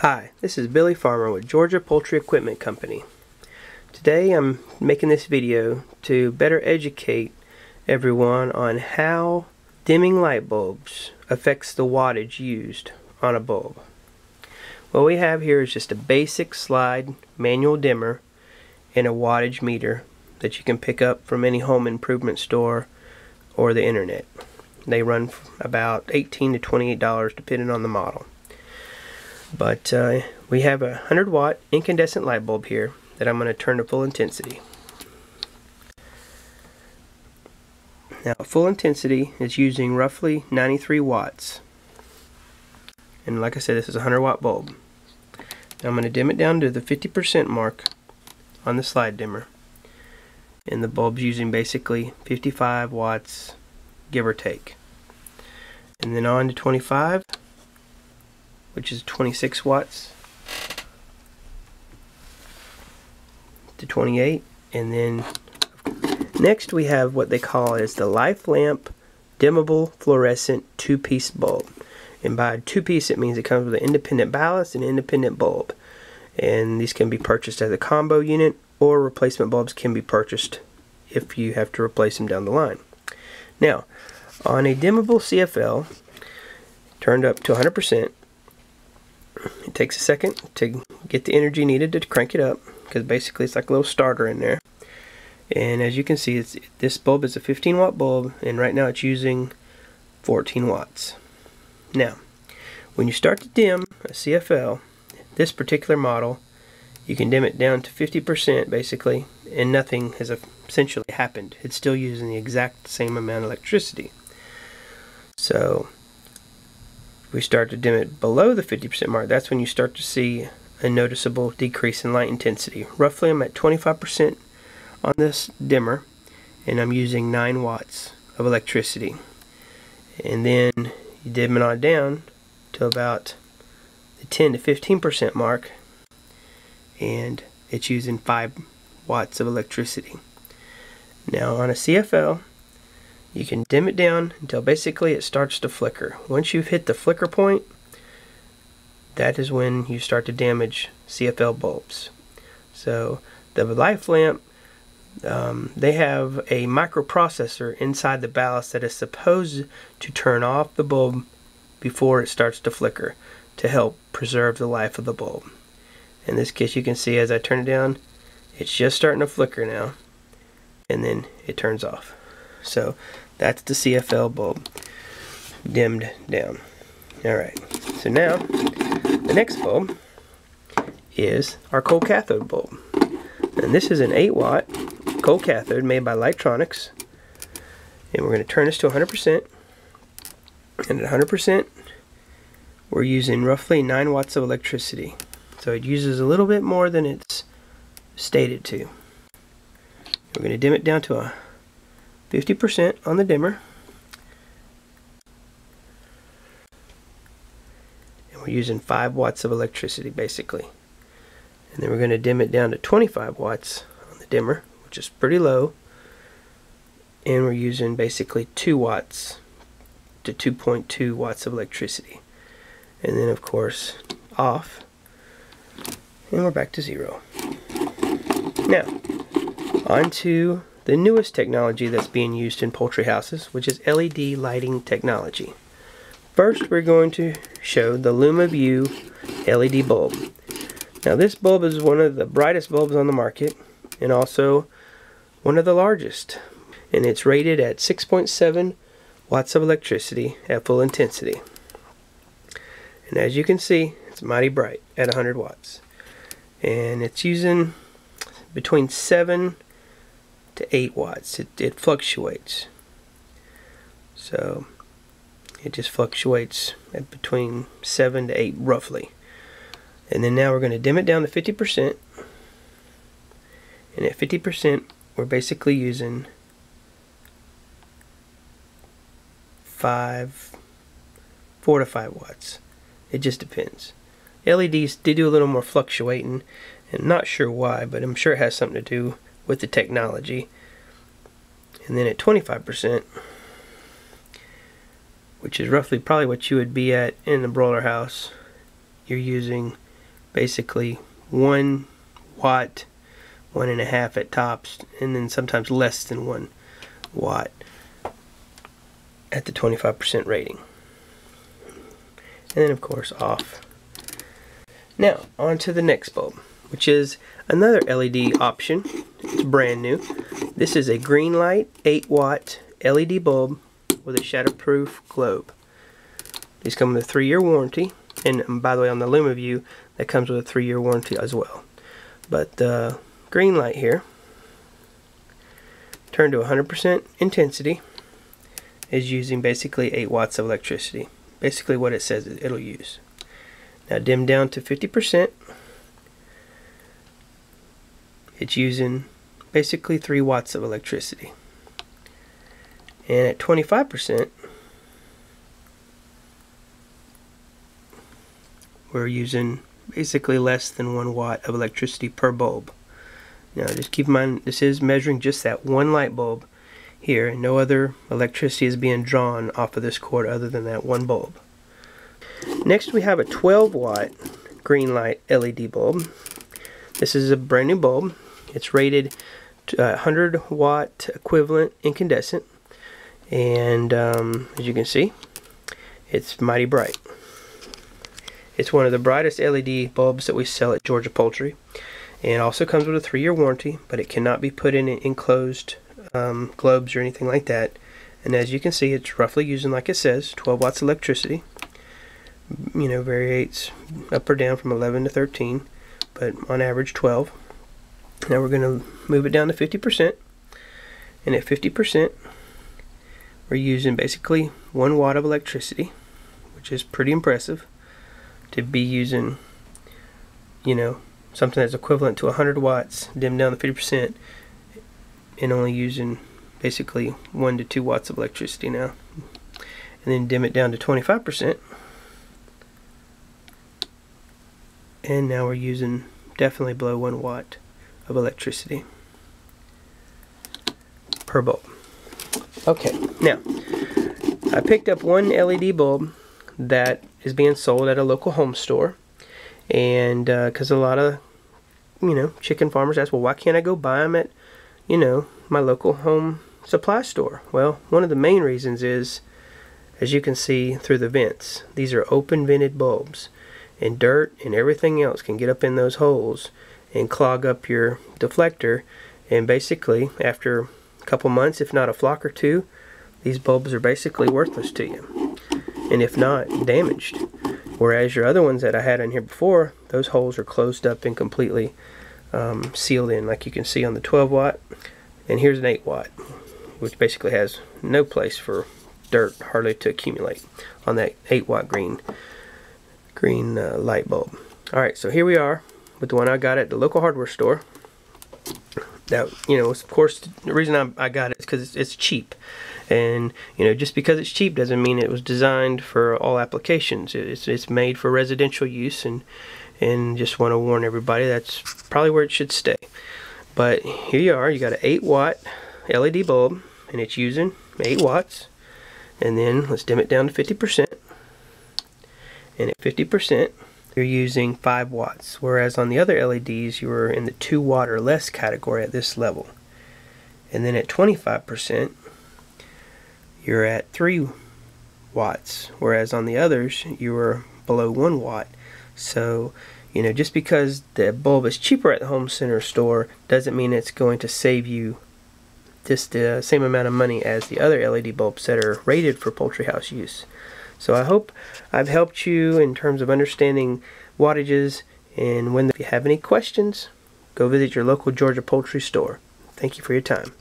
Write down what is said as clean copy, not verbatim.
Hi, this is Billy Farmer with Georgia Poultry Equipment Company. Today I'm making this video to better educate everyone on how dimming light bulbs affects the wattage used on a bulb. What we have here is just a basic slide manual dimmer and a wattage meter that you can pick up from any home improvement store or the internet. They run about $18 to $28 depending on the model. But we have a 100 watt incandescent light bulb here that I'm going to turn to full intensity. Now full intensity is using roughly 93 watts. And like I said, this is a 100 watt bulb. Now I'm going to dim it down to the 50% mark on the slide dimmer. And the bulb's using basically 55 watts, give or take. And then on to 25. Which is 26 watts to 28, and then next we have what they call is the LifelamP dimmable fluorescent two-piece bulb. And by two-piece it means it comes with an independent ballast and independent bulb, and these can be purchased as a combo unit, or replacement bulbs can be purchased if you have to replace them down the line. Now on a dimmable CFL turned up to 100%, it takes a second to get the energy needed to crank it up, because basically it's like a little starter in there. And as you can see, this bulb is a 15 watt bulb, and right now it's using 14 watts. Now, when you start to dim a CFL, this particular model, you can dim it down to 50% basically, and nothing has essentially happened. It's still using the exact same amount of electricity. So we start to dim it below the 50% mark, that's when you start to see a noticeable decrease in light intensity. Roughly I'm at 25% on this dimmer, and I'm using 9 watts of electricity. And then you dim it on down to about the 10 to 15% mark, and it's using 5 watts of electricity. Now on a CFL, you can dim it down until basically it starts to flicker. Once you've hit the flicker point, that is when you start to damage CFL bulbs. So the LifelamP, they have a microprocessor inside the ballast that is supposed to turn off the bulb before it starts to flicker to help preserve the life of the bulb. In this case, you can see as I turn it down, it's just starting to flicker now, and then it turns off. So that's the CFL bulb dimmed down. Alright, so now the next bulb is our cold cathode bulb. And this is an 8 watt cold cathode made by Lightronics. And we're going to turn this to 100%. And at 100%, we're using roughly 9 watts of electricity. So it uses a little bit more than it's stated to. We're going to dim it down to a 50% on the dimmer, and we're using 5 watts of electricity basically. And then we're going to dim it down to 25 watts on the dimmer, which is pretty low, and we're using basically 2 watts to 2.2 watts of electricity. And then of course off, and we're back to 0. Now on to the newest technology that's being used in poultry houses, which is LED lighting technology. First, we're going to show the LumaView LED bulb. Now this bulb is one of the brightest bulbs on the market, and also one of the largest. And it's rated at 6.7 watts of electricity at full intensity. And as you can see, it's mighty bright at 100 watts. And it's using between 7 to 8 watts. It fluctuates. So it just fluctuates at between 7 to 8 roughly. And then now we're going to dim it down to 50%. And at 50% we're basically using 4 to 5 watts. It just depends. LEDs, they do a little more fluctuating, and I'm not sure why, but I'm sure it has something to do with the technology. And then at 25%, which is roughly probably what you would be at in the broiler house, you're using basically 1 watt, 1.5 at tops, and then sometimes less than 1 watt at the 25% rating. And then of course off. Now on to the next bulb, which is another LED option. It's brand new. This is a Greenlite 8 watt LED bulb with a shatterproof globe. These come with a 3-year warranty, and by the way, on the LumaView that comes with a 3-year warranty as well. But the Greenlite here, turned to 100% intensity, is using basically 8 watts of electricity. Basically what it says it'll use. Now dim down to 50%, it's using basically 3 watts of electricity. And at 25%, we're using basically less than 1 watt of electricity per bulb. Now just keep in mind, this is measuring just that one light bulb here, and no other electricity is being drawn off of this cord other than that one bulb. Next we have a 12 watt Greenlite LED bulb. This is a brand new bulb. It's rated 100 watt equivalent incandescent, and as you can see, it's mighty bright. It's one of the brightest LED bulbs that we sell at Georgia Poultry, and also comes with a 3-year warranty, but it cannot be put in enclosed globes or anything like that. And as you can see, it's roughly using, like it says, 12 watts electricity. You know, variates up or down from 11 to 13, but on average 12. Now we're going to move it down to 50%, and at 50% we're using basically 1 watt of electricity, which is pretty impressive to be using, you know, something that's equivalent to 100 watts dimmed down to 50% and only using basically 1 to 2 watts of electricity now. And then dim it down to 25%, and now we're using definitely below 1 watt of electricity per bulb. Okay, now I picked up one LED bulb that is being sold at a local home store, and because a lot of, you know, chicken farmers ask, well, why can't I go buy them at, you know, my local home supply store? Well, one of the main reasons is, as you can see through the vents, these are open vented bulbs, and dirt and everything else can get up in those holes and clog up your deflector, and basically after a couple months, if not a flock or two, these bulbs are basically worthless to you, and if not, damaged. Whereas your other ones that I had in here before, those holes are closed up and completely sealed in, like you can see on the 12 watt, and here's an 8 watt, which basically has no place for dirt hardly to accumulate on that 8 watt green light bulb. Alright, so here we are with the one I got at the local hardware store. That, you know, of course, the reason I got it is because it's cheap, and you know, just because it's cheap doesn't mean it was designed for all applications. It's made for residential use, and just want to warn everybody that's probably where it should stay. But here you are, you got an 8 watt LED bulb, and it's using 8 watts. And then let's dim it down to 50%. And at 50%, you're using 5 watts, whereas on the other LEDs, you were in the 2 watt or less category at this level. And then at 25%, you're at 3 watts, whereas on the others, you were below 1 watt. So, you know, just because the bulb is cheaper at the home center store doesn't mean it's going to save you just the same amount of money as the other LED bulbs that are rated for poultry house use. So I hope I've helped you in terms of understanding wattages, and if you have any questions, go visit your local Georgia Poultry store. Thank you for your time.